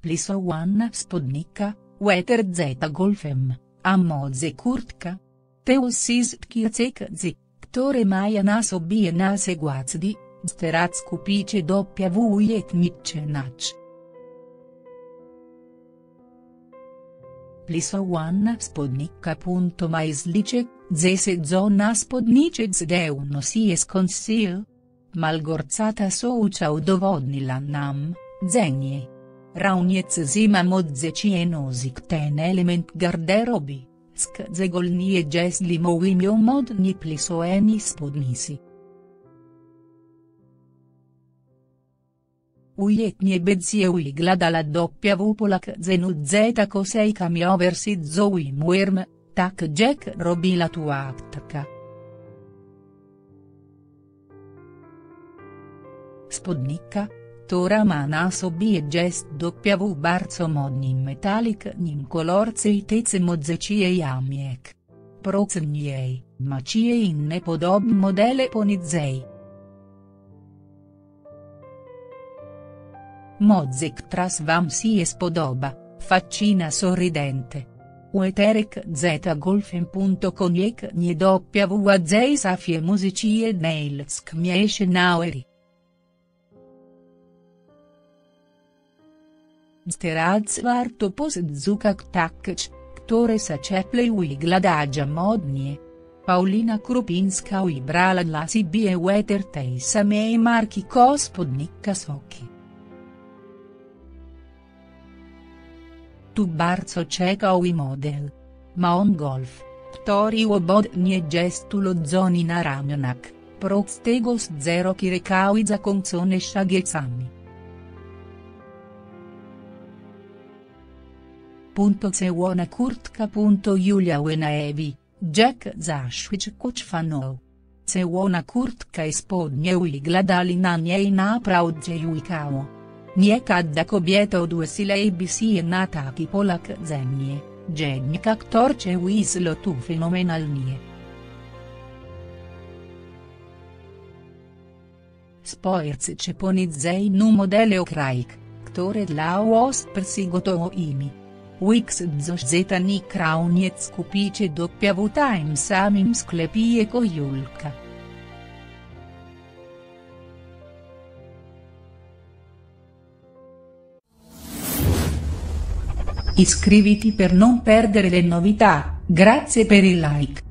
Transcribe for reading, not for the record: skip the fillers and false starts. Plisowana Spodnika, Weter Zeta Golfem, Ammoze Kurtka. Teosistki Cekzi, Ktore Maja nas obije nas egwacdi, Sterac kupiće doppia vujet mitčenač. Plisowana Spodnika. Majzliček, Zesedzona Spodničec deuno si esconsil. Małgorzata Socha udowodnila nam, dzenje. Rauniec zima modze cienozik ten element garderobi, skzegolni e gesli moimio modni plisoeni spodnisi. Ujetnie bedzie uiglada la doppia vupola kzenu zeta kosej kamioversi zoim uirm, tak dżek robi la tua aptka. Spodnika, tora mana sobi e gest w barco modnim metalik nim kolorce i tece modzecije jamijek. Procnijej, mačije inne podob modele ponizej. Modzek tras vam si spodoba, faccina sorridente. Ueterek zeta golfem punto konjek nje w azej safje muzicije neilsk mješe naueri. Sterac varto posedzukak takč, ktore sa čeple uigladađa modnje. Paulina Krupińska uibrala dla sibije ueter tej samej marki ko Spodnika Sochi. Tu barco čeka ui model. Ma on golf, ktori obodnje gestulo zoni na ramionak, prostegos zero kirekaui za koncone šagecami. Ceuona kurtka. Julia Wieniawa, Jack Zaszwicz Kuczfanow. Ceuona kurtka i spodnie uigladali na niej naprawdę uikało. Nie kadda kobieto duesilejbi si na taki polak zemnie, dziennika aktorce uislo tu fenomenalnie. Spojrcy czy ponidzej nu modele okrajk, które dla uost persigotowo imi. Wix zoszeta ni krauniec kupicie doppia vuta im samim sklepije ko Julka. Iscriviti per non perdere le novità, grazie per il like.